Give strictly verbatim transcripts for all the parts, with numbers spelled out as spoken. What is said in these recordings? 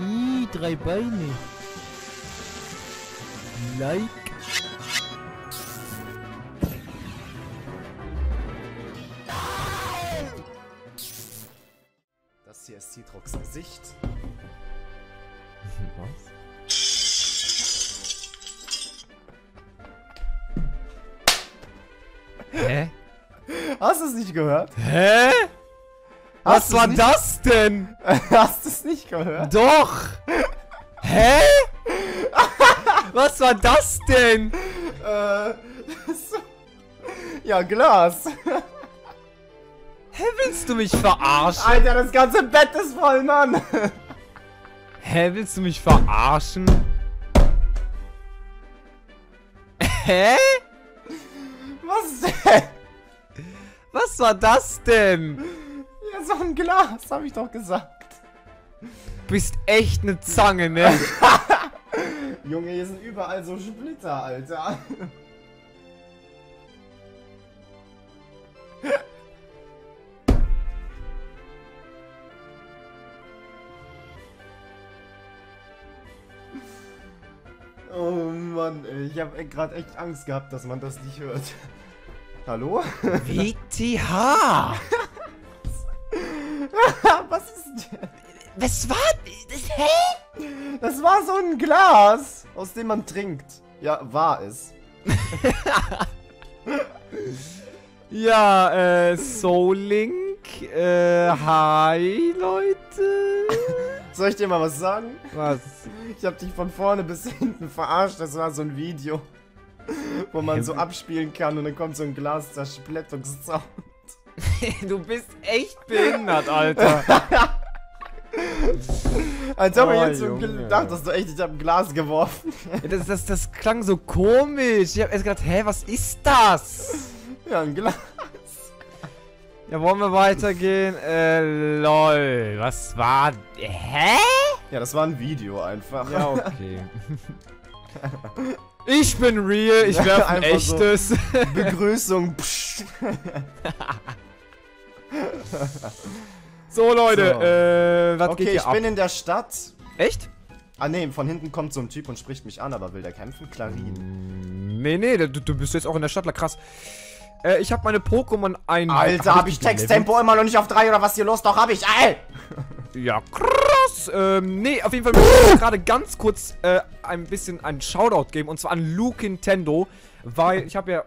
Ih, drei Beine. Like. Das hier ist Citrox Gesicht. Was? Hä? Hast du es nicht gehört? Hä? Hast Was war nicht... das denn? Hast du es nicht gehört? Doch! Hä? Was war das denn? Äh. Ja, Glas. Hä, willst du mich verarschen? Alter, das ganze Bett ist voll, Mann! Hä, willst du mich verarschen? Hä? Was denn? Was war das denn? Ja, so ein Glas, hab ich doch gesagt. Du bist echt eine Zange, ne? Junge, hier sind überall so Splitter, Alter. Oh Mann, ich habe gerade echt Angst gehabt, dass man das nicht hört. Hallo? W T H! Was ist denn? Was war das? Hä? Das war so ein Glas, aus dem man trinkt. Ja, war es. Ja, äh, Soul Link. Äh, hi, Leute. Soll ich dir mal was sagen? Was? Ich hab dich von vorne bis hinten verarscht. Das war so ein Video, wo man so abspielen kann und dann kommt so ein Glas Zersplättungssound. Du bist echt behindert, Alter. Als ob ich jetzt so gedacht, dass du echt, ich hab ein Glas geworfen. Das, das, das klang so komisch. Ich hab erst gedacht, hä, was ist das? Ja, ein Glas. Ja, wollen wir weitergehen? Äh, lol. Was war... Hä? Ja, das war ein Video einfach. Ja, okay. Ich bin real, ich werf ein echtes. So Begrüßung. So, Leute, so. äh, was okay, geht hier ich ab? Bin in der Stadt. Echt? Ah, ne, von hinten kommt so ein Typ und spricht mich an, aber will der kämpfen? Klarin. Nee, nee, du, du bist jetzt auch in der Stadt, la krass. Äh, ich hab meine Pokémon ein... Alter, hab, hab ich Texttempo immer noch nicht auf drei oder was hier los? Doch, hab ich, ey! Ja, krass! Ähm, nee, auf jeden Fall möchte ich gerade ganz kurz äh, ein bisschen einen Shoutout geben. Und zwar an Luke Nintendo, weil ich habe ja...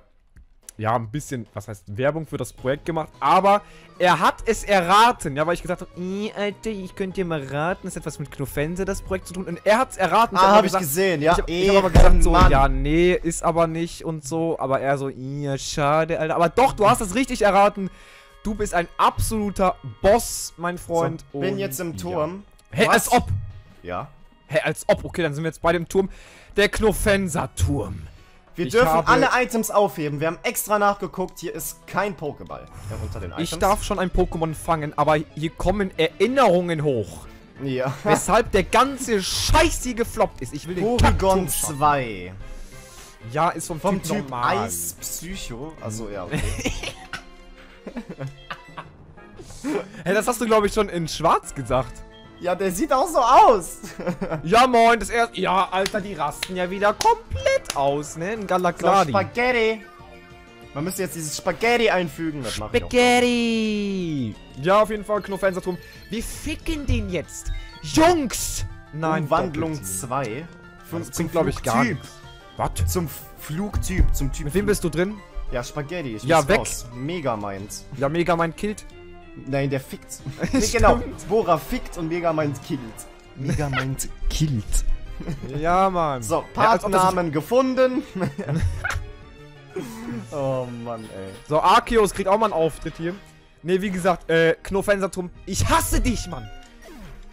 Ja, ein bisschen, was heißt, Werbung für das Projekt gemacht, aber er hat es erraten. Ja, weil ich gesagt habe, ey, Alter, ich könnte dir mal raten, das hat was mit Knofense, das Projekt zu tun. Und er hat es erraten. Ah, habe ich gesehen, ja. Ich habe hab aber gesagt so, Mann. Ja, nee, ist aber nicht und so. Aber er so, ja, schade, Alter. Aber doch, du hast es richtig erraten. Du bist ein absoluter Boss, mein Freund. So, bin und jetzt im Turm. Ja. Hä, hey, als ob. Ja. Hä, hey, als ob. Okay, dann sind wir jetzt bei dem Turm. Der Knofenser-Turm. Wir ich dürfen alle Items aufheben. Wir haben extra nachgeguckt. Hier ist kein Pokéball unter den Items. Ich darf schon ein Pokémon fangen, aber hier kommen Erinnerungen hoch. Ja. Weshalb der ganze Scheiß hier gefloppt ist. Ich will den Porygon zwei. Ja, ist vom, vom Typ, typ Eis Psycho. Also ja, okay. Hey, das hast du, glaube ich, schon in Schwarz gesagt. Ja, der sieht auch so aus. Ja, moin, das erste... Ja, Alter, die rasten ja wieder komplett aus, ne? Ein Galagladi. So, Spaghetti. Man müsste jetzt dieses Spaghetti einfügen. Das Spaghetti. Ja, auf jeden Fall, Knofenserturm. Wir ficken den jetzt. Jungs. Nein, Umwandlung zwei. Das klingt, glaube ich, gar nichts. Was? Zum Flugtyp, zum Typ. Mit wem bist du drin? Ja, Spaghetti. Ich ja, weg. Megamind. Ja, Megamind killt. Nein, der fickt. Nee, genau. Bora fickt und Megamind killt. Megamind killt. Ja, Mann. So, Partnernamen ja, gefunden. Oh, Mann, ey. So, Arceus kriegt auch mal einen Auftritt hier. Ne, wie gesagt, äh, Knofenserturm. Ich hasse dich, Mann.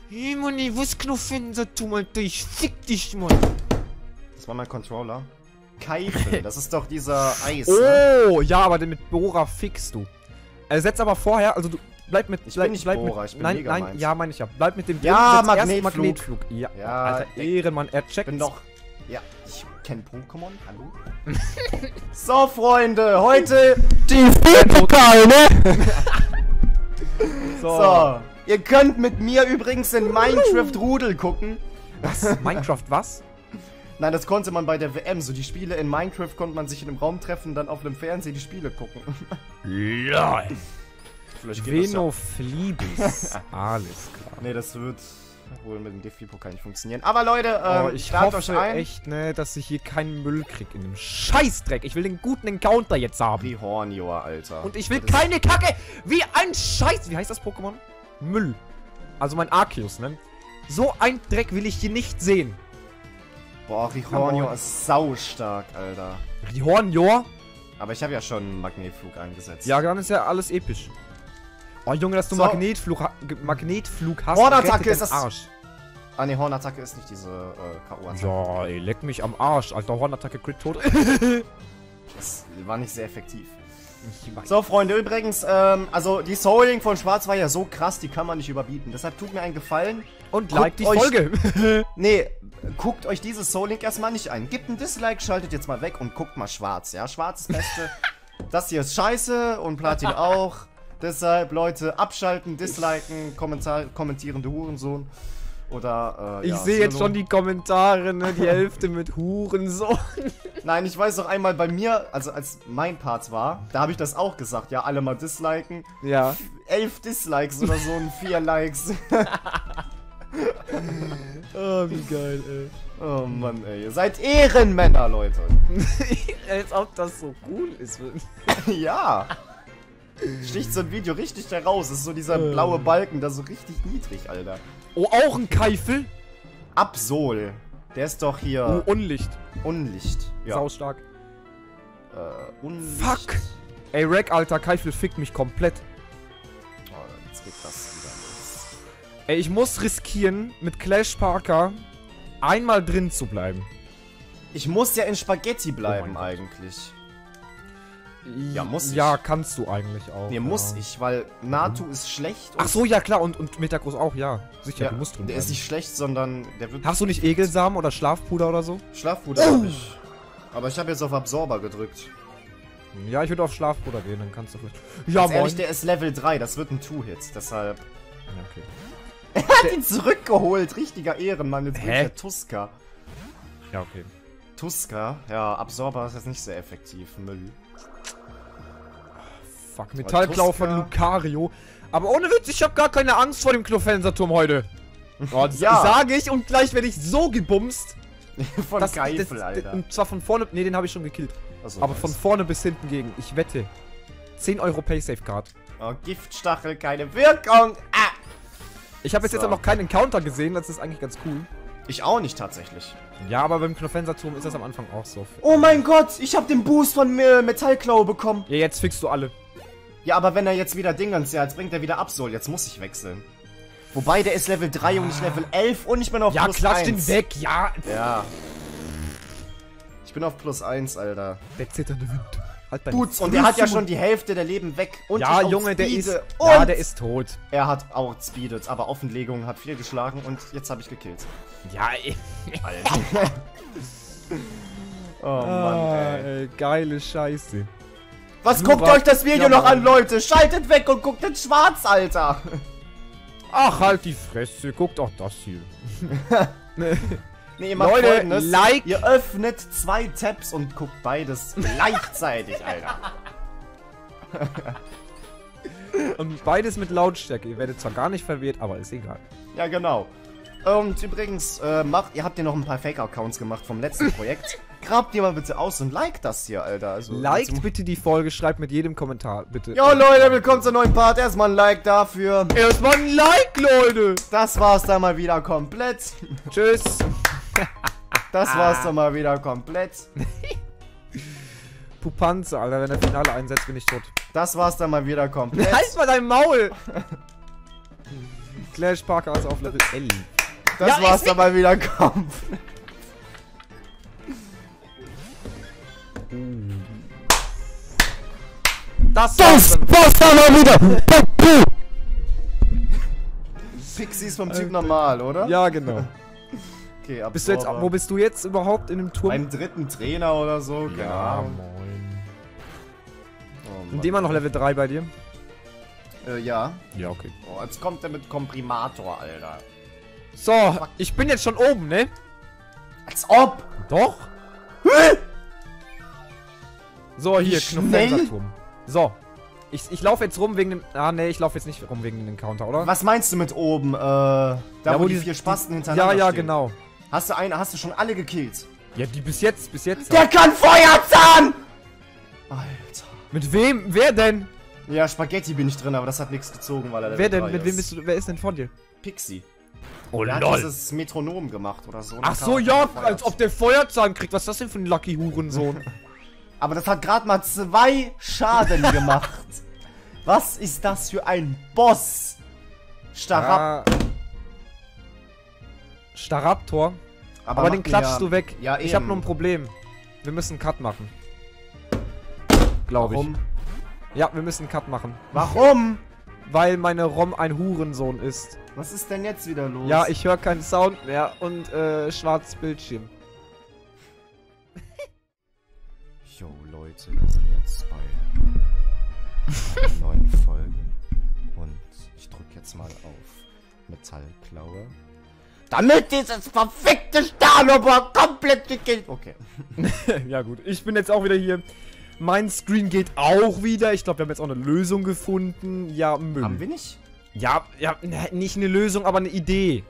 Hey, Mann, ich wusste Knofenserturm, Alter. Ich fick dich, Mann. Das war mein Controller. Keife, das ist doch dieser Eis. Oh, ne? Ja, aber den mit Bora fickst du. Ersetzt aber vorher, also du bleib mit. Ich bleib, bin nicht bleib Bora, mit, ich bin Nein, nein, ja, meine ich ja. Bleib mit dem ja, Magnetflug. Magnetflug. Ja, ja, Alter, Ehrenmann, er checkt. Bin doch. Ja, ich kenn Pokémon, hallo? So, Freunde, heute die Spielpokal, ne? So. So, Ihr könnt mit mir übrigens in Minecraft-Rudel gucken. Was? Minecraft was? Nein, das konnte man bei der W M. So die Spiele in Minecraft konnte man sich in einem Raum treffen, dann auf dem Fernseher die Spiele gucken. Ja. Venoflibis. Alles klar. Ne, das wird wohl mit dem D F I-Pokal nicht funktionieren. Aber Leute, ähm, oh, ich hoffe echt, ne, dass ich hier keinen Müll krieg in dem Scheißdreck. Ich will den guten Encounter jetzt haben. Rihornior, Alter. Und ich will das keine Kacke wie ein Scheiß. Wie heißt das Pokémon? Müll. Also mein Arceus, ne? So ein Dreck will ich hier nicht sehen. Boah, Rihornior ist saustark, Alter. Rihornior? Aber ich habe ja schon Magnetflug eingesetzt. Ja, dann ist ja alles episch. Oh, Junge, dass du so. Magnetflug, ha Magnetflug hast. Hornattacke ist das. Arsch. Ah, ne, Hornattacke ist nicht diese äh, K O-Attacke. Ja, ey, leck mich am Arsch. Alter, Hornattacke, Crit tot. Das war nicht sehr effektiv. So, Freunde, übrigens, ähm, also die Souling von Schwarz war ja so krass, die kann man nicht überbieten. Deshalb tut mir einen Gefallen und guckt like die euch, Folge. Nee, guckt euch dieses Souling erstmal nicht ein. Gebt ein Dislike, schaltet jetzt mal weg und guckt mal Schwarz, ja? Schwarz ist das Beste. Das hier ist scheiße und Platin auch. Deshalb, Leute, abschalten, disliken, Kommentar kommentierende Hurensohn. Oder, äh, ich ja, sehe jetzt schon die Kommentare, ne? Die Hälfte mit Hurensohn. Nein, ich weiß noch einmal bei mir, also als mein Part war, da habe ich das auch gesagt. Ja, alle mal disliken. Ja. Elf Dislikes oder so und vier Likes. Oh, wie geil, ey. Oh Mann, ey. Ihr seid Ehrenmänner, Leute. Als ob das so cool ist. Ja. Sticht so ein Video richtig heraus. Das ist so dieser blaue Balken da so richtig niedrig, Alter. Oh, auch ein Keifel? Absol. Der ist doch hier. Oh, Unlicht. Unlicht. Ja. Saustark. Äh, Unlicht. Fuck! Ey, Rack, Alter, Keifel fickt mich komplett. Oh, jetzt geht das wieder los. Ey, ich muss riskieren, mit Clash Parker einmal drin zu bleiben. Ich muss ja in Spaghetti bleiben, oh eigentlich. Ja, muss ich. Ja, kannst du eigentlich auch. Nee, ja. muss ich, weil Natu mhm. ist schlecht. Und ach so, ja klar, und, und Metagross auch, ja. Sicher, ja, du musst drin Der bleiben. Ist nicht schlecht, sondern der wird... Hast du nicht Egelsamen oder Schlafpuder oder so? Schlafpuder oh. hab ich. Aber ich habe jetzt auf Absorber gedrückt. Ja, ich würde auf Schlafpuder gehen, dann kannst du vielleicht... Ja, Ganz ehrlich, der ist Level drei, das wird ein Two-Hit, deshalb... Ja, okay. Er hat ihn zurückgeholt, richtiger Ehrenmann, jetzt wird der Tuska. Ja, okay. Tuska, ja, Absorber ist jetzt nicht sehr effektiv, Müll. Fuck, Metallklau von Lucario. Aber ohne Witz, ich habe gar keine Angst vor dem Klofenserturm heute. Oh, das ja. sage ich und gleich werde ich so gebumst. Von das, Geifel, das, Alter. Und zwar von vorne, nee, den habe ich schon gekillt. So, aber nice. Von vorne bis hinten gegen, ich wette. zehn Euro Pay-Safe-Card. Oh, Giftstachel, keine Wirkung. Ah. Ich habe bis so. jetzt aber noch keinen Encounter gesehen, das ist eigentlich ganz cool. Ich auch nicht tatsächlich. Ja, aber beim Knofenserturm ist das am Anfang auch so. Oh mein Gott, ich habe den Boost von äh, Metallklaue bekommen. Ja, jetzt fixst du alle. Ja, aber wenn er jetzt wieder Dingens, ja, jetzt bringt er wieder Absol, jetzt muss ich wechseln. Wobei, der ist Level drei und nicht Level elf und ich bin auf ja, Plus eins. Ja, klatsch den weg, ja. Ja. Ich bin auf Plus eins, Alter. Der zitternde Wind. Halt Boots, und der hat ja schon die Hälfte der Leben weg. Und ja, Junge, der ist, ja, der ist tot. Er hat auch Speedet, aber Offenlegung hat viel geschlagen und jetzt habe ich gekillt. Ja, ey. Alter. Oh Mann, ey. Ey, geile Scheiße. Was Super. guckt euch das Video ja, noch an, Leute? Schaltet weg und guckt den Schwarz, Alter. Ach, halt die Fresse. Guckt auch das hier. Nee, ihr macht Leute, like. Ihr öffnet zwei Tabs und guckt beides gleichzeitig, Alter. Und beides mit Lautstärke. Ihr werdet zwar gar nicht verwirrt, aber ist egal. Ja, genau. Und übrigens, äh, macht, ihr habt ja noch ein paar Fake-Accounts gemacht vom letzten Projekt. Grabt die mal bitte aus und liked das hier, Alter. Also, liked bitte die Folge, schreibt mit jedem Kommentar, bitte. Jo, Leute, willkommen zur neuen Part. Erstmal ein Like dafür. Erstmal ein Like, Leute. Das war's dann mal wieder komplett. Tschüss. Das war's dann mal wieder komplett. Pupanze, Alter, wenn der Finale einsetzt, bin ich tot. Das war's dann mal wieder komplett. Halt mal dein Maul! Clash Parker ist auf Level elf. Das ja, war's dann mal wieder komplett. Das, das war's dann mal wieder! Pixie ist vom Typ normal, oder? Ja, genau. Okay, bist du jetzt, wo bist du jetzt überhaupt in dem Turm? Beim dritten Trainer oder so? Keine ja, Ahnung. Moin. Oh, Mann. Sind die immer noch Level drei bei dir? Äh, ja. Ja, okay. Oh, jetzt kommt der mit Komprimator, Alter. So, fuck. Ich bin jetzt schon oben, ne? Als ob! Doch! So, hier, Knopfsatzturm. So. Ich, ich laufe jetzt rum wegen dem... Ah, ne, ich laufe jetzt nicht rum wegen dem Counter, oder? Was meinst du mit oben? Äh, da, ja, wo, wo die vier Spasten hintereinander stehen. Ja, ja, genau. Hast du eine, hast du schon alle gekillt? Ja, die bis jetzt, bis jetzt. Der kann Feuerzahn! Alter. Mit wem? Wer denn? Ja, Spaghetti bin ich drin, aber das hat nichts gezogen, weil er... Wer denn? Mit wem bist du... Wer ist denn von dir? Pixie. Oh, der lol. Hat dieses Metronom gemacht oder so. Ach so, ja, als ob der Feuerzahn kriegt. Was ist das denn für ein Lucky Hurensohn? Aber das hat gerade mal zwei Schaden gemacht. Was ist das für ein Boss? Starap... Ah. Staraptor. Aber, aber den klatschst ja, du weg. Ja, ich habe nur ein Problem. Wir müssen einen Cut machen. Glaube ich. Ja, wir müssen einen Cut machen. Warum? Weil meine ROM ein Hurensohn ist. Was ist denn jetzt wieder los? Ja, ich höre keinen Sound mehr und äh, schwarzes Bildschirm. Yo, Leute, wir sind jetzt bei einer neuen Folge. Und ich drücke jetzt mal auf Metallklaue. Damit dieses verfickte Starlobber komplett gekillt. Okay. Ja gut, ich bin jetzt auch wieder hier. Mein Screen geht auch wieder. Ich glaube, wir haben jetzt auch eine Lösung gefunden. Ja, Müll. Haben wir nicht? Ja, ja, nicht eine Lösung, aber eine Idee.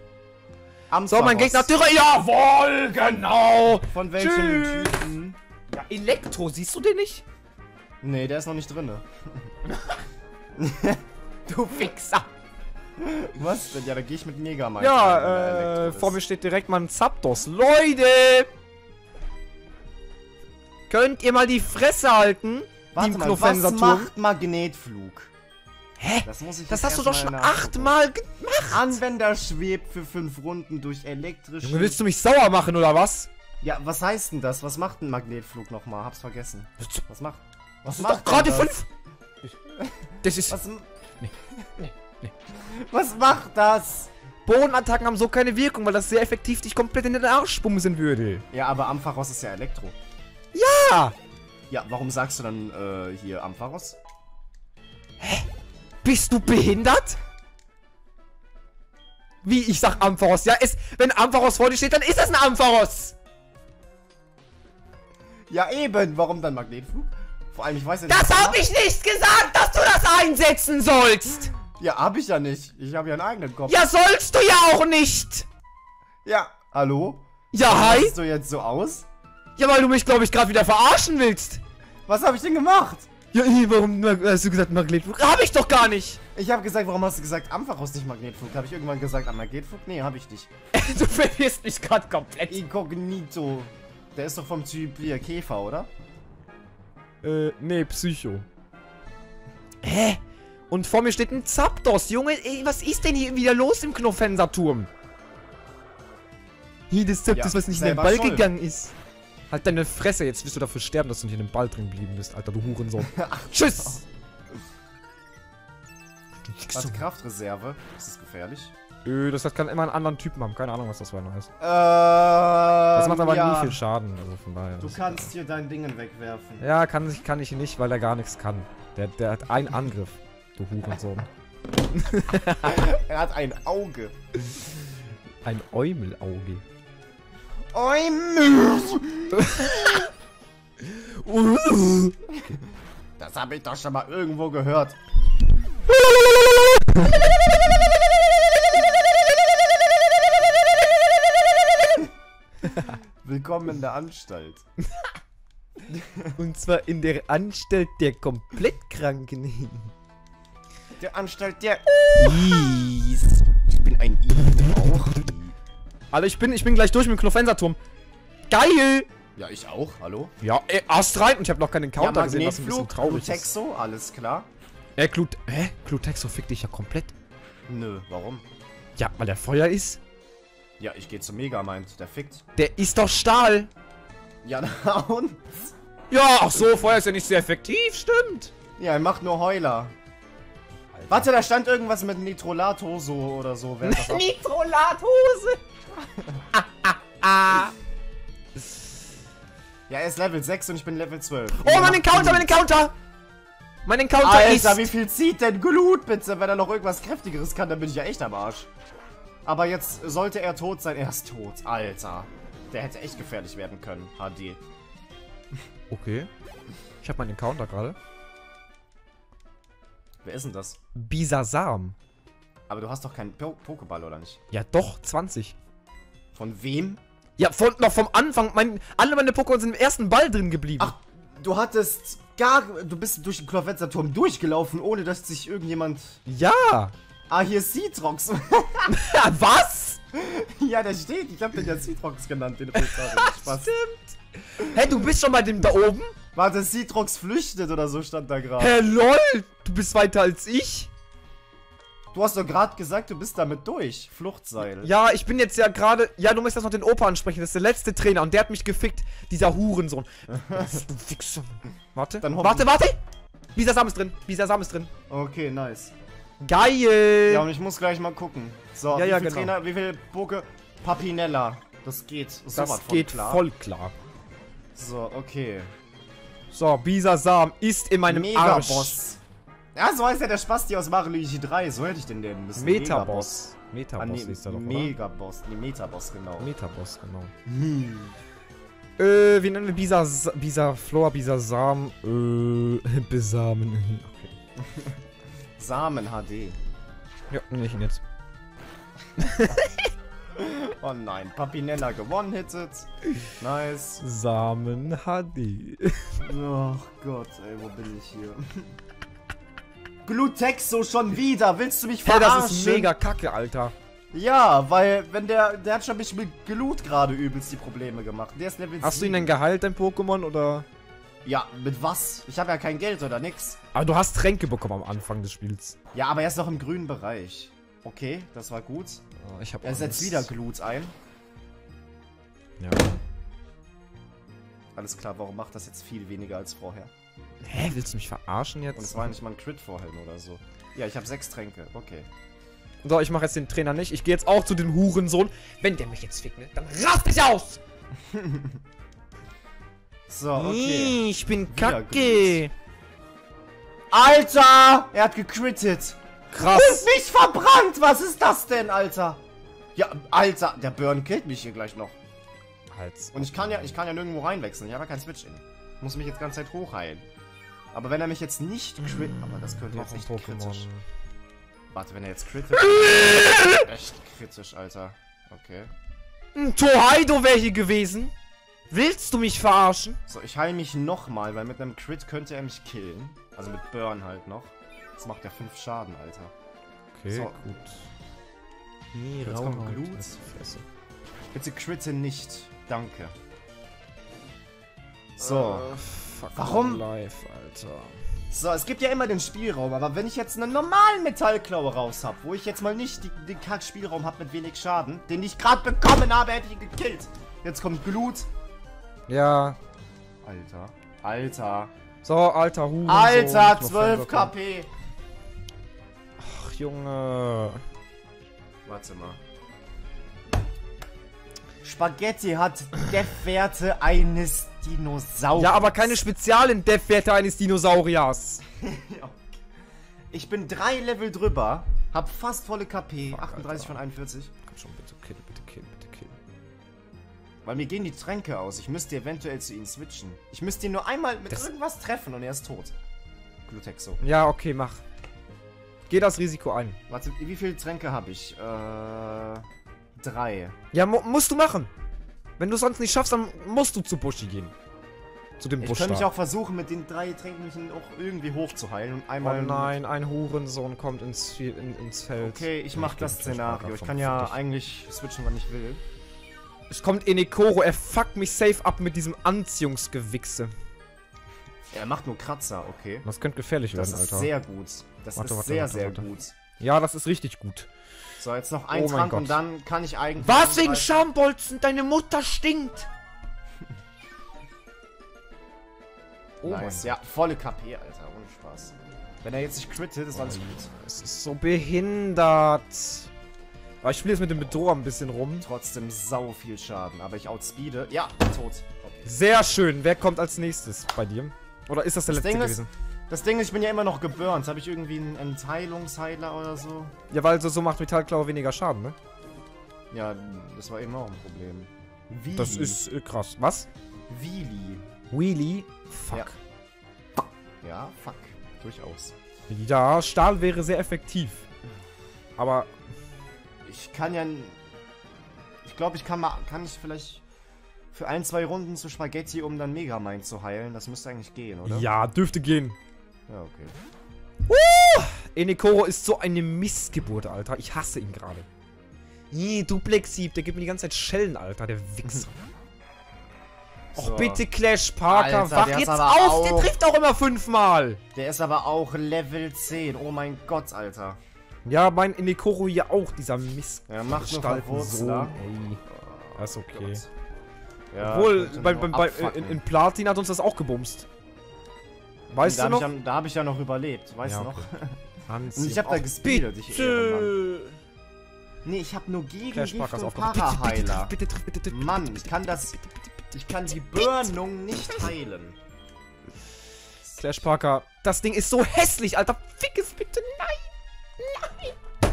Ampharos. So, mein Gegner. Jawohl, genau. Von welchen Typen? Ja, Elektro, siehst du den nicht? Nee, der ist noch nicht drin. Du Fixer. Was denn? Ja, da gehe ich mit Mega Mike. Ja, äh, vor mir steht direkt mal ein Zapdos. Leute! Könnt ihr mal die Fresse halten? Warte mal, was macht Magnetflug? Hä? Das, muss ich das hast du doch schon achtmal gemacht! Anwender schwebt für fünf Runden durch elektrische... Junge, willst du mich sauer machen, oder was? Ja, was heißt denn das? Was macht ein Magnetflug nochmal? Hab's vergessen. Was macht... Was macht gerade fünf? Das ist... Was... Nee, nee. Nee. Was macht das? Bodenattacken haben so keine Wirkung, weil das sehr effektiv dich komplett in den Arsch bumsen würde. Ja, aber Ampharos ist ja Elektro. Ja! Ja, warum sagst du dann äh, hier Ampharos? Hä? Bist du behindert? Wie, ich sag Ampharos? Ja, ist, wenn Ampharos vor dir steht, dann ist das ein Ampharos! Ja eben, warum dann Magnetflug? Vor allem, ich weiß ja nicht... Das hab ich nicht gesagt, dass du das einsetzen sollst! Ja, hab ich ja nicht. Ich habe ja einen eigenen Kopf. Ja, sollst du ja auch nicht! Ja, hallo? Ja, hi? Warum siehst du jetzt so aus? Ja, weil du mich, glaube ich, gerade wieder verarschen willst. Was habe ich denn gemacht? Ja, warum hast du gesagt Magnetflug? Hab ich doch gar nicht! Ich habe gesagt, warum hast du gesagt Ampharos, nicht Magnetflug? Habe ich irgendwann gesagt, am Magnetflug? Nee, habe ich nicht. Du verwirrst mich gerade komplett. Inkognito. Der ist doch vom Typ hier Käfer, oder? Äh, nee, Psycho. Hä? Und vor mir steht ein Zapdos, Junge, ey, was ist denn hier wieder los im Knofenserturm? Hier, das Zapdos, ja, was nicht in den Ball schuld. gegangen ist. Halt deine Fresse, jetzt wirst du dafür sterben, dass du nicht in den Ball drin geblieben bist, Alter, du Hurensohn. Ach, tschüss! Was, Kraftreserve? Ist das gefährlich? Öh, das kann immer einen anderen Typen haben, keine Ahnung, was das war noch heißt. Ähm, das macht aber ja. nie viel Schaden, also von daher. Du kannst hier dein Dingen wegwerfen. Ja, kann, kann ich nicht, weil er gar nichts kann. Der, der hat einen Angriff. Du Hurensohn. Er hat ein Auge. Ein Eumelauge. Eumel! Das habe ich doch schon mal irgendwo gehört. Willkommen in der Anstalt. Und zwar in der Anstalt der Komplettkranken. Der Anstalt der Iis. Ich bin ein Iis auch. Alter, ich bin, ich bin gleich durch mit dem Knofenserturm. Geil! Ja, ich auch, hallo? Ja, ey, Ast rein und ich habe noch keinen Counter ja, gesehen, was ein bisschen traurig Glutexo, ist. Glutexo, alles klar. Ey, Glut... Hä? Glutexo fickt dich ja komplett. Nö, warum? Ja, weil der Feuer ist. Ja, ich gehe zu Megamind, der fickt. Der ist doch Stahl. Ja, na und? Ja, ach so, Feuer ist ja nicht sehr effektiv, stimmt. Ja, er macht nur Heuler. Warte, da stand irgendwas mit Nitrolathose oder so. Nitrolathose! Ah, ah, ah. Ja, er ist Level sechs und ich bin Level zwölf. Oh, ja. Mann, den Counter, den Counter! Mein Encounter Alter, ist... Alter, wie viel zieht denn Glut, bitte? Wenn er noch irgendwas Kräftigeres kann, dann bin ich ja echt am Arsch. Aber jetzt sollte er tot sein. Er ist tot. Alter. Der hätte echt gefährlich werden können. H D. Okay. Ich habe meinen Encounter gerade. Wer ist denn das? Bisasam. Aber du hast doch keinen po Pokéball, oder nicht? Ja doch, zwanzig. Von wem? Ja, von, noch vom Anfang. Mein, alle meine Pokémon sind im ersten Ball drin geblieben. Ach, du hattest gar... Du bist durch den Klovetzer-Turm durchgelaufen, ohne dass sich irgendjemand... Ja! Ah, hier ist Citrox. Was? Ja, der steht. Ich hab den ja Citrox genannt, den Spaß. Stimmt. Hey, du bist schon bei dem da oben? Warte, Citrox flüchtet oder so stand da gerade. Hey, lol. Du bist weiter als ich. Du hast doch gerade gesagt, du bist damit durch. Fluchtseil. Ja, ich bin jetzt ja gerade... Ja, du musst jetzt noch den Opa ansprechen. Das ist der letzte Trainer und der hat mich gefickt. Dieser Hurensohn. Du Wichser. Warte. Dann warte, warte. Bisasam ist drin. Bisasam ist drin. Okay, nice. Geil! Ja, und ich muss gleich mal gucken. So, ja, wie ja, viel genau. Trainer, wie viel Poke? Papinella. Das geht. So das geht klar. voll klar. So, okay. So, Bisasam ist in meinem Metaboss. Arsch. Ja, so heißt ja der Spasti aus Mario Luigi drei. So hätte ich den nennen müssen. Metaboss. Metaboss ah, nee, ist er doch, Megaboss. Nee, Metaboss, genau. Metaboss, genau. Hm. Äh, wie nennen wir Bisas... Bisaflor, Bisasam... Äh, Besamen. Okay. Samen H D. Ja, nicht jetzt. Oh nein, Papinella gewonnen hittet. Nice. Samen H D. Oh Gott, ey, wo bin ich hier? Glutexo schon wieder, willst du mich verarschen? Hey, das ist mega kacke, Alter. Ja, weil, wenn der, der hat schon mich mit Glut gerade übelst die Probleme gemacht. Der ist Level Hast sieben. Du ihn denn geheilt, dein Pokémon, oder? Ja, mit was? Ich habe ja kein Geld oder nix. Aber du hast Tränke bekommen am Anfang des Spiels. Ja, aber er ist noch im grünen Bereich. Okay, das war gut. Oh, ich hab er setzt wieder Glut ein. Ja. Alles klar, warum macht das jetzt viel weniger als vorher? Hä, willst du mich verarschen jetzt? Und es war nicht mal ein Crit vorhin oder so. Ja, ich habe sechs Tränke, okay. So, ich mache jetzt den Trainer nicht. Ich gehe jetzt auch zu dem Hurensohn. Wenn der mich jetzt fickt, ne, dann rast ich aus! So, okay. Ich bin wieder kacke. Glut. Alter! Er hat gecrittet. Krass. Und mich verbrannt. Was ist das denn, Alter? Ja, Alter, der Burn killt mich hier gleich noch. Halt's. Und ich kann ja, ich kann ja nirgendwo reinwechseln. Ich habe ja kein Switch in. Muss mich jetzt ganze Zeit hochheilen. Aber wenn er mich jetzt nicht crit... Aber das könnte jetzt nicht kritisch. Warte, wenn er jetzt crittet... Echt kritisch, Alter. Okay. Ein Torhaido wäre hier gewesen. Willst du mich verarschen? So, ich heile mich nochmal, weil mit einem Crit könnte er mich killen. Also mit Burn halt noch. Das macht ja fünf Schaden, Alter. Okay, so. Gut. Nee, jetzt kommt Glut. Bitte critte nicht. Danke. So. Uh, fuck Warum? Life, Alter. So, es gibt ja immer den Spielraum, aber wenn ich jetzt einen normalen Metallklaue raus habe, wo ich jetzt mal nicht die, den Kack-Spielraum habe mit wenig Schaden, den ich gerade bekommen habe, hätte ich ihn gekillt. Jetzt kommt Glut. Ja. Alter. Alter. So, Alter, Huren. Alter, so, zwölf K P. Ach, Junge. Warte mal. Spaghetti hat Def-Werte eines Dinosauriers. Ja, aber keine speziellen Def-Werte eines Dinosauriers. Ich bin drei Level drüber, hab fast volle K P. Fuck, achtunddreißig Alter. Von einundvierzig. Komm schon, bitte kill, bitte kill, bitte kill. Weil mir gehen die Tränke aus. Ich müsste eventuell zu ihm switchen. Ich müsste ihn nur einmal mit das irgendwas treffen und er ist tot. Glutexo. Ja, okay, mach. Geh das Risiko ein. Warte, wie viele Tränke habe ich? Äh, drei. Ja, mu musst du machen. Wenn du sonst nicht schaffst, dann musst du zu Buschi gehen. Zu dem Buschi. Ich kann mich auch versuchen, mit den drei Tränken auch irgendwie hochzuheilen und einmal... Oh nein, ein Hurensohn kommt ins, in, ins Feld. Okay, ich mach das Szenario. Ich kann ja eigentlich switchen, wann ich will. Es kommt Enekoro, er fuckt mich safe ab mit diesem Anziehungsgewichse. Er macht nur Kratzer, okay. Das könnte gefährlich werden, Alter. Das ist sehr gut. Das warte, ist warte, sehr, warte, sehr warte. gut. Ja, das ist richtig gut. So, jetzt noch ein oh Trank und dann kann ich eigentlich... Was wegen Schambolzen? Deine Mutter stinkt! Oh nice. Ja, volle K P, Alter. Ohne Spaß. Wenn er jetzt nicht crittet, ist alles oh, gut. Es ist so behindert. Aber ich spiele jetzt mit dem Bedroher ein bisschen rum. Trotzdem sau viel Schaden, aber ich outspeede. Ja, tot. Okay. Sehr schön. Wer kommt als nächstes bei dir? Oder ist das der das letzte Ding gewesen? Das Ding ist, ich bin ja immer noch geburnt. Habe ich irgendwie einen Entheilungsheiler oder so? Ja, weil so, so macht Metallklaue weniger Schaden, ne? Ja, das war eben auch ein Problem. Wheelie. Das ist äh, krass. Was? Wheelie. Wheelie? Fuck. Ja, ja, fuck. Durchaus. Ja, Stahl wäre sehr effektiv. Aber... Ich kann ja... Ich glaube, ich kann mal... Kann ich vielleicht... Für ein, zwei Runden zu Spaghetti, um dann Megamind zu heilen. Das müsste eigentlich gehen, oder? Ja, dürfte gehen. Ja, okay. Uh! Enekoro ist so eine Missgeburt, Alter. Ich hasse ihn gerade. Ih, Duplex-Sieb, der gibt mir die ganze Zeit Schellen, Alter, der Wichser. Och, so. Bitte, Clash Parker, Alter, wach jetzt auf, auch, der trifft auch immer fünfmal. Der ist aber auch Level zehn, oh mein Gott, Alter. Ja, mein Enekoro ja auch, dieser Mist. Er macht Sohn, ey. Das ist okay. Ja, obwohl, bei, bei, bei, in, in Platin hat uns das auch gebumst. Weißt da du noch? Hab ich, da habe ich ja noch überlebt, weißt ja, du noch? Okay. Und ich habe da gespielt, ich Ehrenmann. Nee, ich habe nur gegen Clash Gift und Paraheiler. Bitte, bitte, bitte, bitte, bitte, bitte, Mann, ich kann das... Ich kann die Burnung nicht heilen. Clash Parker, das Ding ist so hässlich, Alter. Fick es bitte, nein! Nein!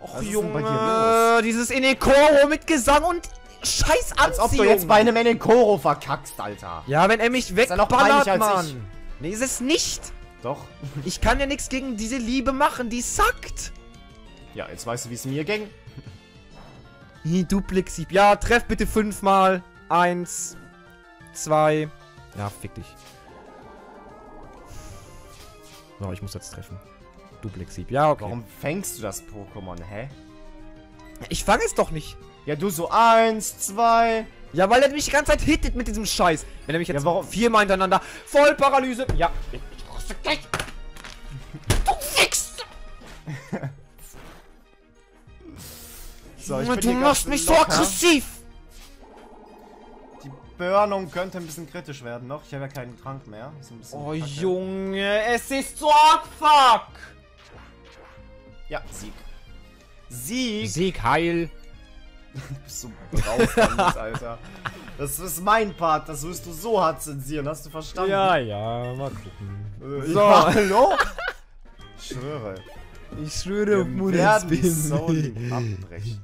Och, Junge, bei dir los? Dieses Enekoro mit Gesang und scheiß Anziehung. Als ob du jetzt bei einem Enekoro verkackst, Alter. Ja, wenn er mich wegballert, Mann. Nee, ist es nicht. Doch. Ich kann ja nichts gegen diese Liebe machen, die sackt. Ja, jetzt weißt du, wie es mir ging. Duplex-Sieb. Ja, treff bitte fünfmal. Eins. Zwei. Ja, fick dich. So, ich muss jetzt treffen. Duplex-Sieb. Ja, okay. Warum fängst du das Pokémon, hä? Ich fange es doch nicht. Ja, du so eins, zwei. Ja, weil er mich die ganze Zeit hittet mit diesem Scheiß. Wenn er mich jetzt ja, warum? viermal hintereinander... Vollparalyse. Ja. Ich raste gleich. Du Wichser. So, ich du machst mich locker. So aggressiv! Die Burnung könnte ein bisschen kritisch werden noch. Ich habe ja keinen Trank mehr. Oh Kacke. Junge, es ist so abfuck! Ja, Sieg. Sieg! Sieg, heil! Du bist so raus, Alter. Das ist mein Part, das wirst du so hart zensieren, hast du verstanden? Ja, ja, mal gucken. Äh, so, ja, hallo? Ich schwöre. Ich schwöre auf Mutter. Wir werden die Soul abbrechen.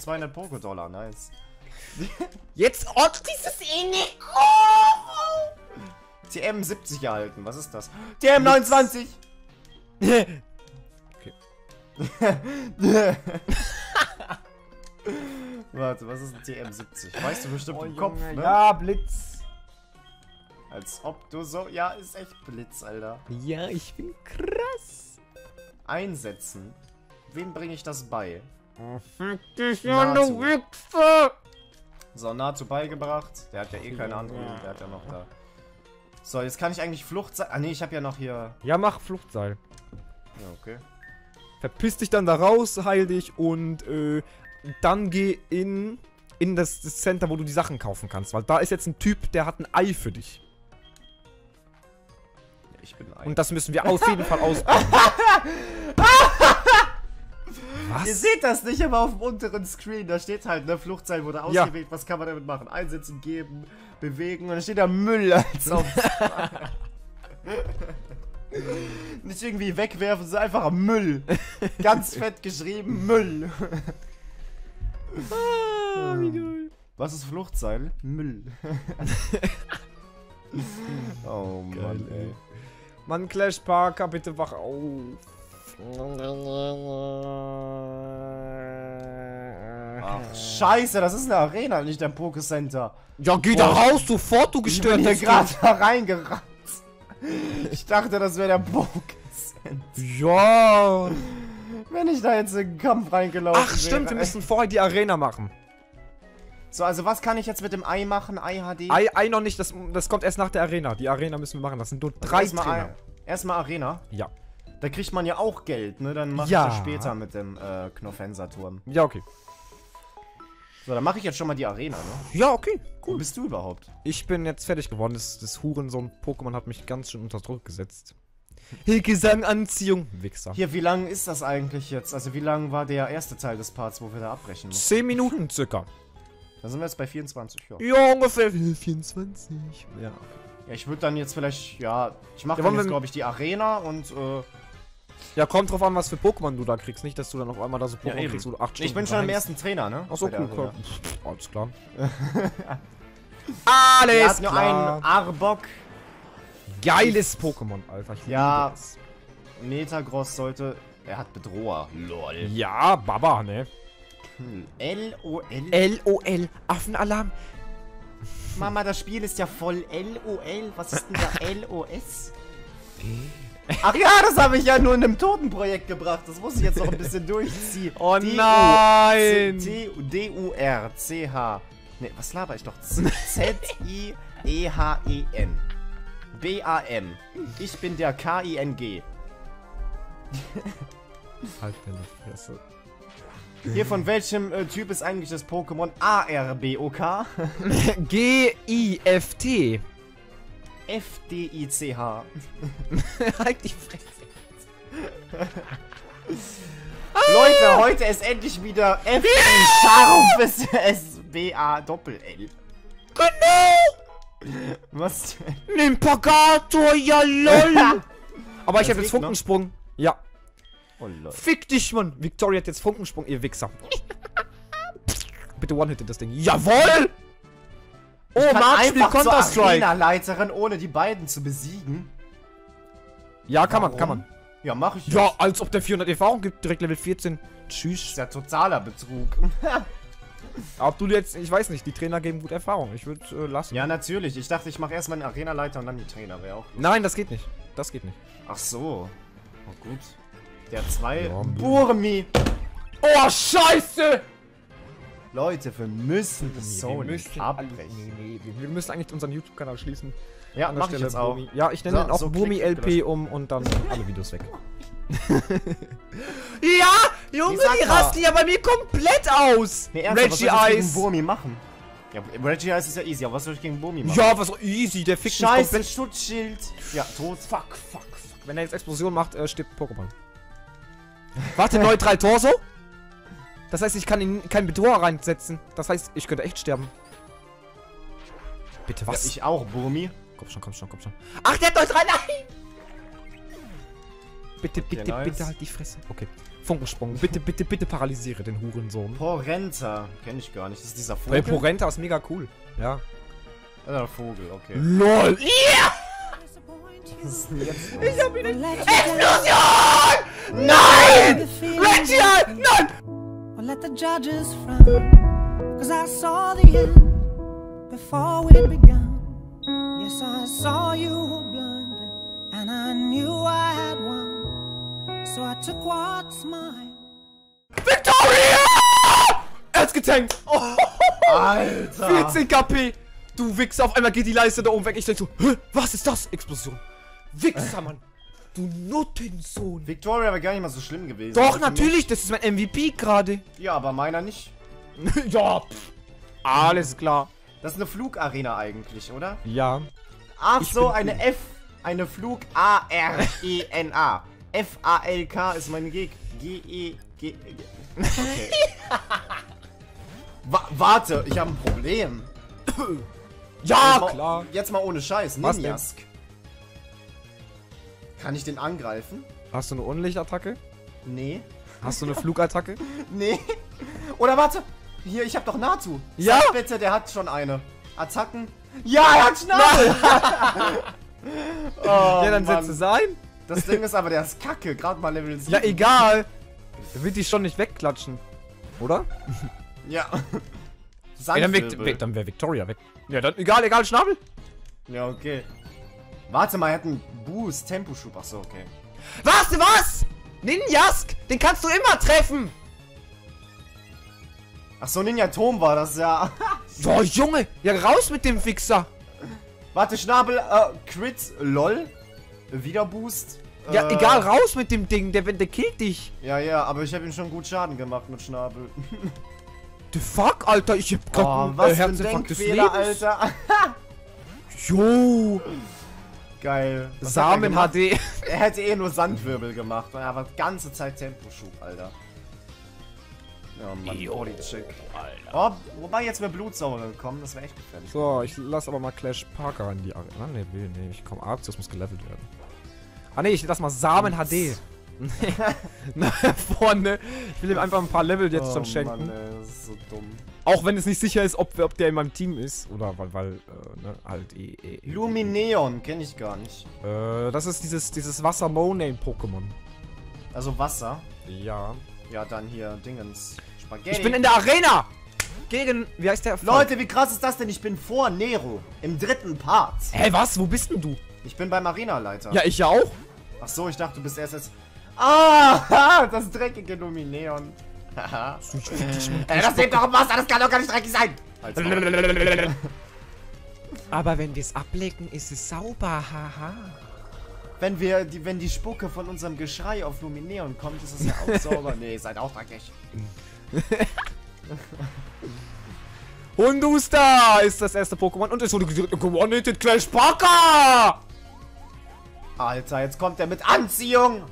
zwölfhundert Poké-Dollar, nice. Jetzt Ott dieses Enekoro! T M siebzig erhalten, was ist das? T M neunundzwanzig! Okay. Warte, was ist ein T M siebzig? Weißt du bestimmt oh, im Junge, Kopf, ne? Ja, Blitz! Als ob du so... Ja, ist echt Blitz, Alter. Ja, ich bin krass. Einsetzen? Wem bringe ich das bei? Oh, fick dich, ja, du Wichser! So, Natu beigebracht. Der hat ja eh keine andere. Ja. Der hat ja noch da. So, jetzt kann ich eigentlich Fluchtseil. Ah, ne, ich habe ja noch hier. Ja, mach Fluchtseil. Ja, okay. Verpiss dich dann da raus, heil dich und äh, dann geh in, in das, das Center, wo du die Sachen kaufen kannst. Weil da ist jetzt ein Typ, der hat ein Ei für dich. Ja, ich bin ein Ei. Und das müssen wir auf jeden Fall ausbauen. Was? Ihr seht das nicht, aber auf dem unteren Screen, da steht halt, ne, Fluchtseil wurde ausgewählt, ja. Was kann man damit machen? Einsetzen, geben, bewegen und dann steht da Müll als auf. Nicht irgendwie wegwerfen, sondern einfach Müll. Ganz fett geschrieben, Müll. Ah, wie geil. Was ist Fluchtseil? Müll. Oh geil, Mann, ey. Mann, Clash Parker, bitte wach auf. Ach, scheiße, das ist eine Arena, nicht ein Poké-Center. Ja, geh da raus, sofort, du gestört. Ich bin hier gerade da reingerannt. Ich dachte, das wäre der Poké-Center. Ja. Wenn ich da jetzt in den Kampf reingelaufen wäre. Ach, stimmt, wir müssen vorher die Arena machen. So, also was kann ich jetzt mit dem Ei machen? Ei H D? Ei, Ei noch nicht, das, das kommt erst nach der Arena. Die Arena müssen wir machen, das sind nur drei also Trainer. Erstmal Arena? Ja. Da kriegt man ja auch Geld, ne? Dann mache ja. ich das später mit dem äh, Knofenserturm. Ja, okay. So, dann mache ich jetzt schon mal die Arena, ne? Ja, okay, cool. Wo bist du überhaupt? Ich bin jetzt fertig geworden. Das, das Hurensohn-Pokémon hat mich ganz schön unter Druck gesetzt. Hey, Gesang, Anziehung, Wichser. Hier, wie lang ist das eigentlich jetzt? Also, wie lang war der erste Teil des Parts, wo wir da abbrechen mussten? Zehn Minuten circa. Da sind wir jetzt bei vierundzwanzig, ja. Ja, ungefähr vierundzwanzig. Ja, okay. Ja, ich würde dann jetzt vielleicht, ja, ich mache ja, jetzt, glaube ich, die Arena und, äh... ja, kommt drauf an, was für Pokémon du da kriegst. Nicht, dass du dann auf einmal da so Pokémon ja, kriegst, wo du acht Stunden Ich bin schon im ersten Trainer, ne? Achso, cool, cool. Oh, alles klar. Alles Wir hatten klar. Nur einen Arbok. Geiles Pokémon, Alter. Ich ja, Metagross sollte... Er hat Bedroher. Lol. Ja, Baba, ne? LOL. LOL. Affenalarm. Mama, das Spiel ist ja voll LOL. Was ist denn da L O S? Ach ja, das habe ich ja nur in einem Totenprojekt gebracht. Das muss ich jetzt noch ein bisschen durchziehen. Oh nein! D U R C H. Ne, was laber ich doch? Z I E H E N. B A M. Ich bin der K I N G. Halt deine Fresse. Hier, von welchem äh, Typ ist eigentlich das Pokémon A R B O K? G I F T. F D I C H. Halt die Fresse. Leute, heute ist endlich wieder F D scharfes S B A Doppel L. Genau! Was denn? Nimpagator, ja lol! Aber ich habe jetzt Funkensprung. Noch? Ja. Oh, fick dich, Mann! Victoria hat jetzt Funkensprung, ihr Wichser. Bitte one-hitted das Ding. Jawohl! Oh, Marc spielt Counter-Strike. Arena-Leiterin, ohne die beiden zu besiegen. Ja, kann Warum? man, kann man. Ja, mach ich. Ja, jetzt. Als ob der vierhundert Erfahrung gibt, direkt Level vierzehn. Tschüss. Das ist ja totaler Betrug. Ob du jetzt, ich weiß nicht, die Trainer geben gut Erfahrung. Ich würde äh, lassen. Ja, natürlich. Ich dachte, ich mache erstmal einen Arena-Leiter und dann die Trainer. Wäre auch gut. Nein, das geht nicht. Das geht nicht. Ach so. Oh, gut. Der zwei. Ja, Burmy. Oh, Scheiße! Leute, wir müssen das so nicht abbrechen. Nee, nee, wir müssen eigentlich unseren YouTube-Kanal schließen. Ja, an der mach Stelle ich jetzt auch. Burmy. Ja, ich nenne so, ihn auch so Burmy L P um und dann alle Videos weg. Ja, Junge, die, die rasten ja bei mir komplett aus. Nee, Reggie Eis. Gegen Burmy machen? Ja, Reggie Eis ist ja easy, aber was soll ich gegen Burmy machen? Ja, was easy, der fickt mich komplett. Scheiße, Schutzschild. Ja, tot. Fuck, fuck, fuck. Wenn er jetzt Explosion macht, äh, stirbt Pokémon. Warte, neutral Torso? Das heißt, ich kann ihn keinen Bedroher reinsetzen. Das heißt, ich könnte echt sterben. Bitte was? Ja, ich auch, Burmy. Komm schon, komm schon, komm schon. Ach, der hat neutral, nein! Bitte, okay, bitte, nice. bitte halt die Fresse. Okay, Funkensprung. Bitte, bitte, bitte paralysiere den Hurensohn. Porenta. Kenn ich gar nicht. Das ist dieser Vogel. Hey, Porenta ist mega cool. Ja. Ja, Vogel, okay. LOL. Yeah! Ich hab ihn nicht... Explosion! Nein! Reggie! Nein! Well, let the judges frown, 'cause I saw the end before we began. Yes, I saw you were blind, and I knew I had won, so I took what's mine. Victoria! Er hat's getankt! Oh, Alter! vierzehn K P! Du Wichser, auf einmal geht die Leiste da oben weg. Ich denk so, hä, was ist das? Explosion! Wichser, Mann! Du Nuttensohn! Victoria wäre gar nicht mal so schlimm gewesen. Doch, natürlich, das ist mein M V P gerade. Ja, aber meiner nicht. Ja, pff. Alles klar. Das ist eine Flugarena eigentlich, oder? Ja. Ach so, eine F. Eine Flug A R E N A. F A L K ist mein Gegner. G E G. Okay. Warte, ich habe ein Problem. Ja, klar. Jetzt mal ohne Scheiß. Ninjask. Kann ich den angreifen? Hast du eine Unlichtattacke? Nee. Hast du eine Flugattacke? Nee. Oder warte. Hier, ich hab doch Natu. Ja. Sag bitte, der hat schon eine. Attacken. Ja, er hat Schnabel. Oh, ja, dann setzt es ein. Das Ding ist aber, der ist kacke. Gerade mal Level sieben. Ja, egal. Der wird die schon nicht wegklatschen. Oder? Ja. Ey, dann dann wäre Victoria weg. Ja, dann egal, egal, Schnabel. Ja, okay. Warte mal, er hat einen Boost, Temposchub. Achso, okay. Warte, was? Ninjask? Den kannst du immer treffen! Achso, Ninjatom war das ja. Boah, Junge! Ja, raus mit dem Fixer! Warte, Schnabel, äh, Crit, lol. Wieder Boost. Ja, äh, egal, raus mit dem Ding, der, der killt dich. Ja, ja, aber ich habe ihm schon gut Schaden gemacht mit Schnabel. The fuck, Alter, ich hab grad oh, einen, was äh, Herzinfarkt des Lebens. Alter. Jo! Geil. Was Samen H D. Er hätte eh nur Sandwirbel gemacht, aber ganze Zeit Temposchub, Alter. Ja, Mann, Bodycheck. Oh, wobei, jetzt wäre Blutsauber gekommen, das wäre echt gefährlich. So, ich lass aber mal Clash Parker in die Arena. Ah, ne, nee, nee, ich komm, Arceus muss gelevelt werden. Ah, ne, ich lass mal Samen H D. Nach vorne. Ich will ihm einfach ein paar Level jetzt oh, schon schenken. Mann, ey, das ist so dumm. Auch wenn es nicht sicher ist, ob, ob der in meinem Team ist. Oder weil, weil äh, ne, halt eh, eh, eh. Lumineon kenne ich gar nicht. Äh, das ist dieses, dieses Wasser-Moname-Pokémon. Also Wasser? Ja. Ja, dann hier Dingens. Spaghetti. Ich bin in der Arena! Gegen, wie heißt der? Erfolg? Leute, wie krass ist das denn? Ich bin vor Nero. Im dritten Part. Hä, hey, was? Wo bist denn du? Ich bin beim Arena-Leiter. Ja, ich auch. Ach so, ich dachte, du bist erst jetzt... Ah, das dreckige Lumineon. Ey, das lebt doch im Wasser, das kann doch gar nicht dreckig sein. Aber wenn wir es ablecken, ist es sauber, haha. Wenn wir, die, wenn die Spucke von unserem Geschrei auf Lumineon kommt, ist es ja auch sauber. Nee, seid auch dreckig. Hundusta ist das erste Pokémon und es wurde gewonnen. Clash Parker! Alter, jetzt kommt er mit Anziehung!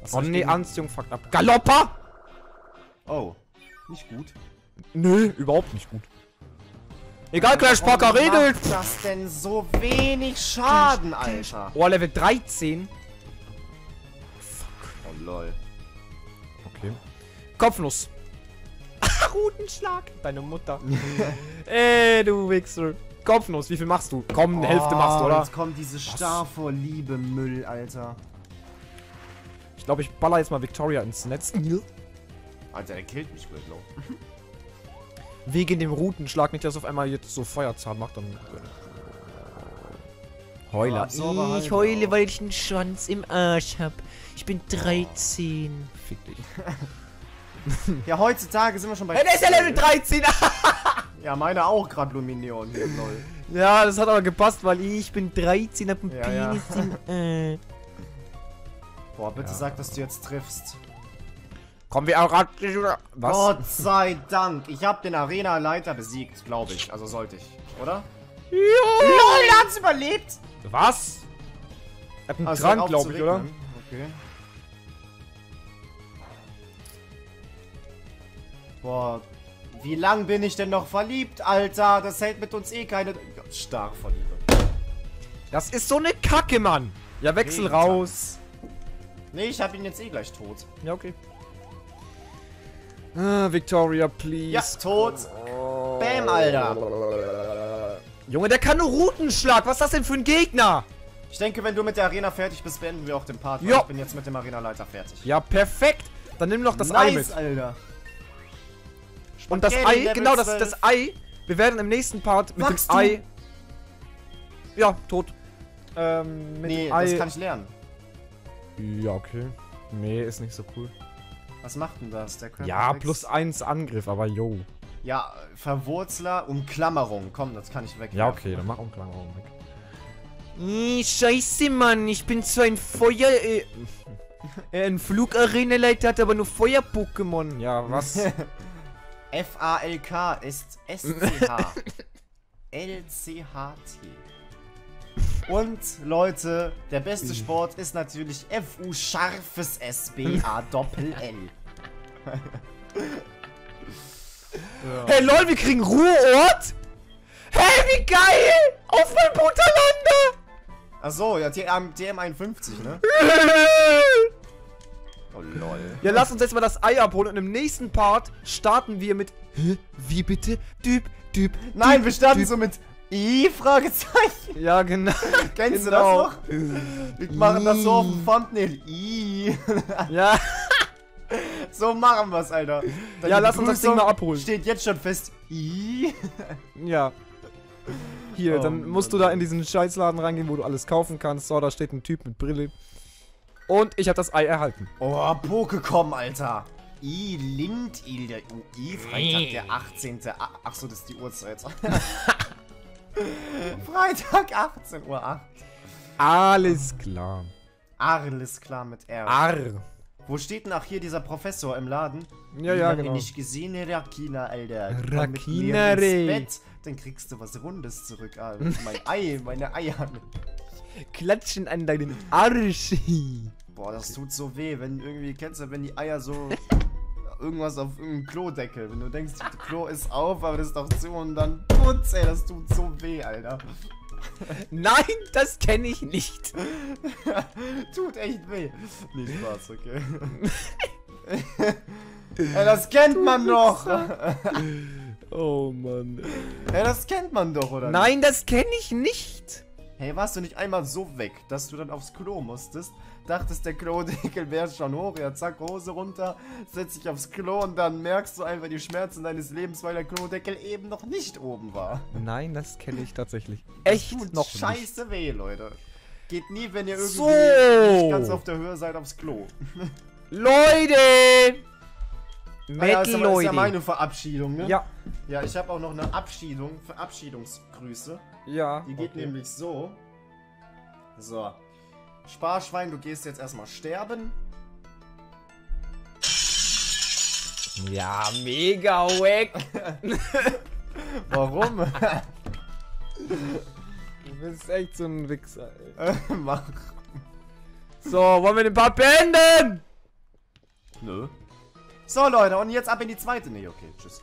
Was oh ne, Anziehung fuckt ab. Galoppa! Oh, nicht gut. Nö, überhaupt nicht gut. Egal, Alter, Clash Parker regelt! Macht das denn so wenig Schaden, Alter? Oh, Level dreizehn. Fuck. Oh, lol. Okay. Kopfnuss. Rutenschlag. Deine Mutter. Ey, du Wichser. Kopfnuss, wie viel machst du? Komm, eine oh, Hälfte machst du, oder? Jetzt kommt diese Starvorliebe Müll, Alter. Ich glaube, ich baller jetzt mal Victoria ins Netz. Alter, er killt mich mit, no. Wegen dem Rutenschlag, nicht, dass auf einmal jetzt so Feuerzahn macht, dann... Heuler. Oh, ich heule, weil ich einen Schwanz im Arsch hab. Ich bin dreizehn. Oh. Fick dich. Ja, heutzutage sind wir schon bei... Hey, der ist ja Level dreizehn! Ja, meine auch gerade Lumineon hier, lol. Ja, das hat aber gepasst, weil ich bin dreizehn, hab einen ja, Penis ja. im... Äh. Boah, bitte ja. sag, dass du jetzt triffst. Kommen wir auch ran... Was? Gott sei Dank, ich hab den Arena-Leiter besiegt, glaube ich. Also sollte ich, oder? Jo! LOL, er hat's überlebt! Was? Er hat einen also, Trank, glaube ich, oder? Okay. Boah, wie lang bin ich denn noch verliebt, Alter? Das hält mit uns eh keine... Stark verliebt. Das ist so eine Kacke, Mann! Ja, wechsel nee, raus. Nee, ich hab ihn jetzt eh gleich tot. Ja, okay. Ah, Victoria, please. Ja, tot. Oh. Bam, Alter. Junge, der kann nur Rutenschlag. Was ist das denn für ein Gegner? Ich denke, wenn du mit der Arena fertig bist, beenden wir auch den Part. Jo. Ich bin jetzt mit dem Arena-Leiter fertig. Ja, perfekt. Dann nimm noch das nice, Ei mit. Alter. Und das Ei, Level genau, das, das Ei, wir werden im nächsten Part mit Wachst dem du? Ei... Ja, tot. Ähm, mit nee, dem Ei... das kann ich lernen. Ja, okay. Nee, ist nicht so cool. Was macht denn das? Der ja, plus eins Angriff, aber yo. Ja, Verwurzler, Umklammerung. Komm, das kann ich weg. Ja, okay, dann mach Umklammerung weg. Ih, scheiße, Mann, ich bin zwar ein Feuer... Äh, ein Flugarena-Leiter hat aber nur Feuer-Pokémon. Ja, was? F A L K ist S C H. L C H T. Und, Leute, der beste Sport ist natürlich F U scharfes S B A Doppel L. Ja. Hey, lol, wir kriegen Ruheort? Hey, wie geil! Auf mein Mutterlande! Achso, ja, T M einundfünfzig, ne? Oh, lol. Ja, lass uns jetzt mal das Ei abholen und im nächsten Part starten wir mit. Hä? Wie bitte? Düb, düb. Nein, düb, wir starten düb. so mit I? Fragezeichen. Ja, genau. Kennst genau. du das noch? Wir machen das so auf dem Thumbnail. I. Ja. So machen wir's, Alter. Dann ja, lass Begrüßung uns das Ding mal abholen. Steht jetzt schon fest. I. Ja. Hier, oh, dann musst Mann. du da in diesen Scheißladen reingehen, wo du alles kaufen kannst. So, da steht ein Typ mit Brille. Und ich habe das Ei erhalten. Oh, Pokécom, Alter. I, Lindil, der U I, Freitag, der achtzehnte Achso, das ist die Uhrzeit. Freitag, achtzehn Uhr acht. Alles klar. Alles klar mit R. Ar. Wo steht denn auch hier dieser Professor im Laden? Ja, ja, genau. Ich hab ihn nicht gesehen, Rakina, Alter. Rakina, ey. Bett, dann kriegst du was Rundes zurück, Alter. Mein Ei, meine Eier. Klatschen an deinen Arsch. Boah, das tut so weh, wenn irgendwie, kennst du, wenn die Eier so irgendwas auf irgendeinem Klodeckel, wenn du denkst, das Klo ist auf, aber das ist doch zu und dann putz, ey, das tut so weh, Alter. Nein, das kenne ich nicht. Tut echt weh. Nee, Spaß, okay. Ey, das kennt man doch. Oh Mann. Ey, das kennt man doch, oder? Nein, das kenne ich nicht. Hey, warst du nicht einmal so weg, dass du dann aufs Klo musstest? Dachtest, der Klodeckel wäre schon hoch, ja, zack, Hose runter, setz dich aufs Klo und dann merkst du einfach die Schmerzen deines Lebens, weil der Klodeckel eben noch nicht oben war. Nein, das kenne ich tatsächlich. Echt das tut noch scheiße nicht. Weh, Leute. Geht nie, wenn ihr irgendwie so nicht ganz auf der Höhe seid, aufs Klo. Leute! Naja, das ist aber, ist ja meine Verabschiedung, ne? Ja. Ja, ich habe auch noch eine Abschiedung, Verabschiedungsgrüße. Ja. Die geht okay. nämlich so. So. Sparschwein, du gehst jetzt erstmal sterben. Ja, mega wack. Warum? Du bist echt so ein Wichser, ey. Mach. So, wollen wir den Part beenden? Nö. So, Leute, und jetzt ab in die zweite. Nee, okay, tschüss.